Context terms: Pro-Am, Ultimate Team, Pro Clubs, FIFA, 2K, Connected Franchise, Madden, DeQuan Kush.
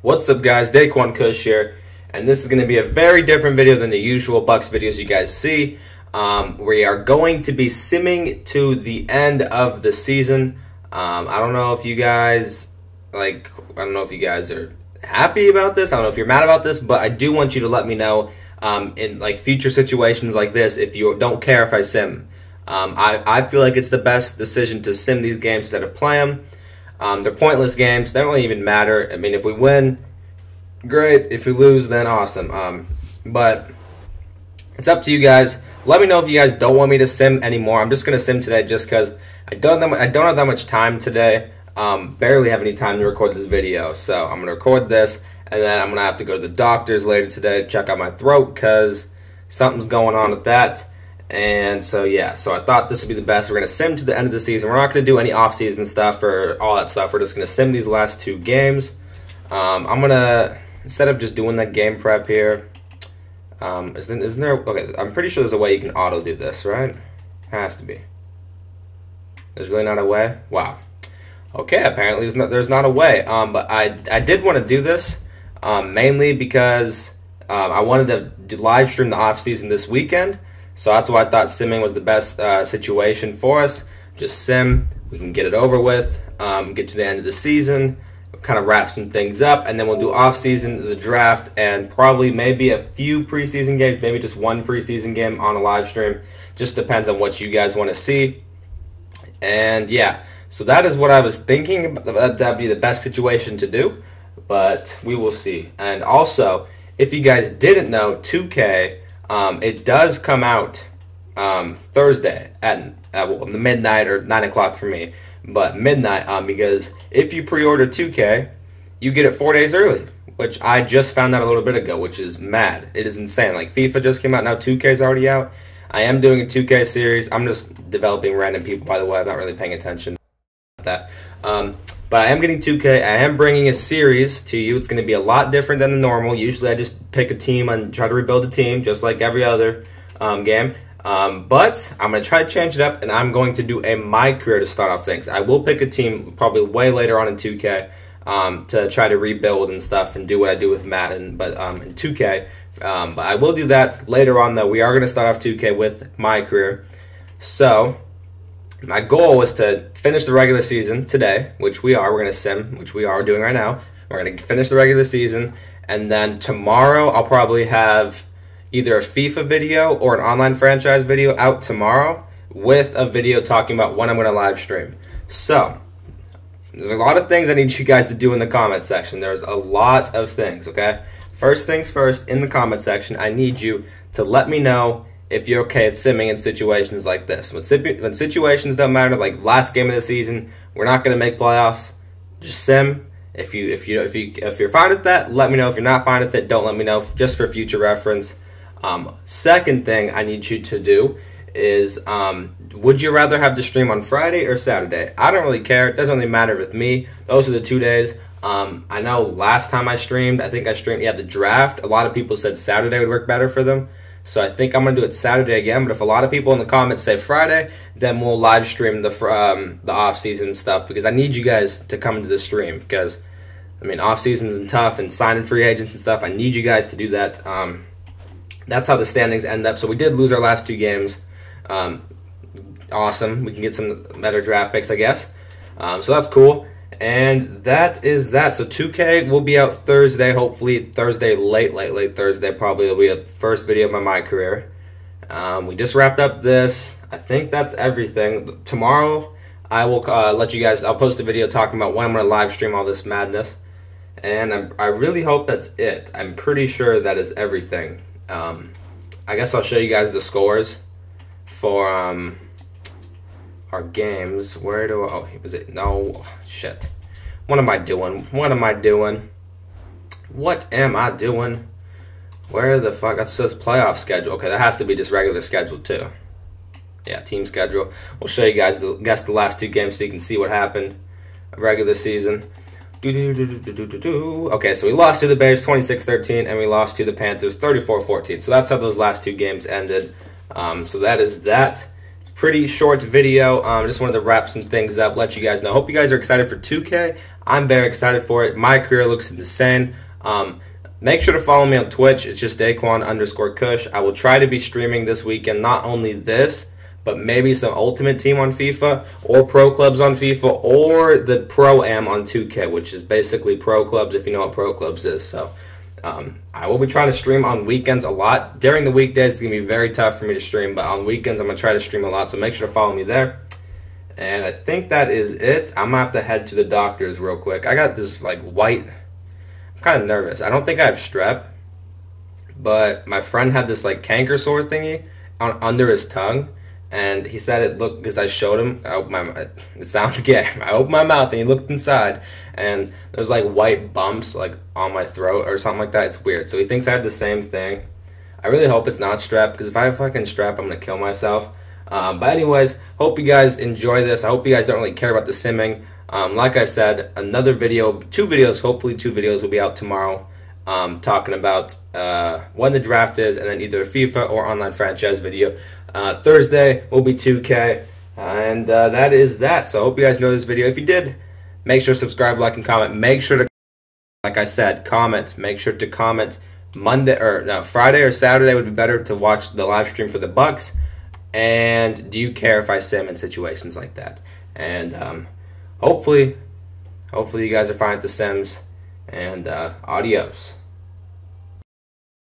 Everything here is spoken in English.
What's up, guys? DeQuan Kush here, and this is going to be a very different video than the usual Bucks videos you guys see. We are going to be simming to the end of the season. I don't know if you guys are happy about this. I don't know if you're mad about this, but I do want you to let me know in like future situations like this if you don't care if I sim. I feel like it's the best decision to sim these games instead of play them. They're pointless games. They don't really even matter. I mean, if we win, great. If we lose, then awesome. But it's up to you guys. Let me know if you guys don't want me to sim anymore. I'm just going to sim today just because I don't have that much time today. Barely have any time to record this video. So I'm going to record this, and then I'm going to have to go to the doctor's later today to check out my throat because something's going on with that. And so yeah, so I thought this would be the best. We're going to sim to the end of the season. We're not going to do any off-season stuff or all that stuff. We're just going to sim these last two games. I'm going to, instead of just doing that game prep here, isn't there, okay, I'm pretty sure there's a way you can auto do this, right? Has to be. There's really not a way? Wow. Okay, apparently there's not a way. But I did want to do this, mainly because I wanted to live stream the off-season this weekend. So that's why I thought simming was the best situation for us. Just sim, we can get it over with, get to the end of the season, kind of wrap some things up, and then we'll do off-season, the draft, and probably maybe a few preseason games, maybe just one preseason game on a live stream. Just depends on what you guys want to see. And yeah, so that is what I was thinking. That'd be the best situation to do, but we will see. And also, if you guys didn't know, 2K... it does come out Thursday at well, midnight or 9 o'clock for me, but midnight because if you pre-order 2K, you get it 4 days early, which I just found out a little bit ago, which is mad. It is insane. Like, FIFA just came out, now 2K's already out. I am doing a 2K series. I'm just developing random people, by the way. I'm not really paying attention to that. But I am getting 2K. I am bringing a series to you. It's going to be a lot different than the normal. Usually I just pick a team and try to rebuild a team, just like every other game. But I'm going to try to change it up, and I'm going to do a My Career to start off things. I will pick a team probably way later on in 2K to try to rebuild and stuff and do what I do with Madden, but in 2K. But I will do that later on, though. We are going to start off 2K with My Career. So... my goal was to finish the regular season today, which we are. We're going to sim, which we are doing right now. We're going to finish the regular season, and then tomorrow I'll probably have either a FIFA video or an online franchise video out tomorrow with a video talking about when I'm going to live stream. So, there's a lot of things I need you guys to do in the comment section. There's a lot of things, okay? First things first, in the comment section, I need you to let me know if you're okay with simming in situations like this. When situations don't matter, like last game of the season, we're not going to make playoffs. Just sim. If you're fine with that, let me know. If you're not fine with it, don't let me know. Just for future reference. Second thing I need you to do is, would you rather have the stream on Friday or Saturday? I don't really care. It doesn't really matter with me. Those are the 2 days. I know last time I streamed, I streamed the draft. A lot of people said Saturday would work better for them. So I think I'm going to do it Saturday again, but if a lot of people in the comments say Friday, then we'll live stream the off-season stuff, because I need you guys to come into the stream, because, I mean, off-season's tough, and signing free agents and stuff, I need you guys to do that. That's how the standings end up. So we did lose our last two games. Awesome. We can get some better draft picks, I guess. So that's cool. And that is that. So 2K will be out Thursday, hopefully. Thursday, late Thursday probably will be the first video of my career. We just wrapped up this. I think that's everything. Tomorrow, I will let you guys, I'll post a video talking about when I'm going to live stream all this madness. And I really hope that's it. I'm pretty sure that is everything. I guess I'll show you guys the scores for... our games. Where do I... oh, was it? No. Shit. What am I doing? What am I doing? What am I doing? Where the fuck... that says playoff schedule. Okay, that has to be just regular schedule, too. Yeah, team schedule. We'll show you guys the last two games so you can see what happened. Regular season. Okay, so we lost to the Bears 26-13, and we lost to the Panthers 34-14. So that's how those last two games ended. So that is that. Pretty short video. Just wanted to wrap some things up, let you guys know. Hope you guys are excited for 2K. I'm very excited for it. My career looks insane. Make sure to follow me on Twitch. It's just DeQuan_Kush. I will try to be streaming this weekend, not only this, but maybe some Ultimate Team on FIFA, or Pro Clubs on FIFA, or the Pro-Am on 2K, which is basically Pro Clubs, if you know what Pro Clubs is. So I will be trying to stream on weekends a lot. During the weekdays, it's going to be very tough for me to stream, but on weekends, I'm going to try to stream a lot, so make sure to follow me there. And I think that is it. I'm going to have to head to the doctor's real quick. I got this, like, white... I'm kind of nervous. I don't think I have strep, but my friend had this, like, canker sore thingy under his tongue, and he said it looked, because I showed him, it sounds gay, I opened my mouth, and he looked inside, and there's, like, white bumps, like, on my throat or something like that. It's weird. So he thinks I have the same thing. I really hope it's not strep, because if I have fucking strep, I'm going to kill myself. But anyways, hope you guys enjoy this. I hope you guys don't really care about the simming. Like I said, another video, hopefully two videos will be out tomorrow, talking about when the draft is, and then either a FIFA or online franchise video. Thursday will be 2K, and that is that. So I hope you guys enjoyed this video. If you did, make sure to subscribe, like, and comment. Make sure to, like I said, comment. Make sure to comment Monday, or no, Friday or Saturday would be better to watch the live stream for the Bucks. And do you care if I sim in situations like that? And hopefully you guys are fine at the sims, and adios.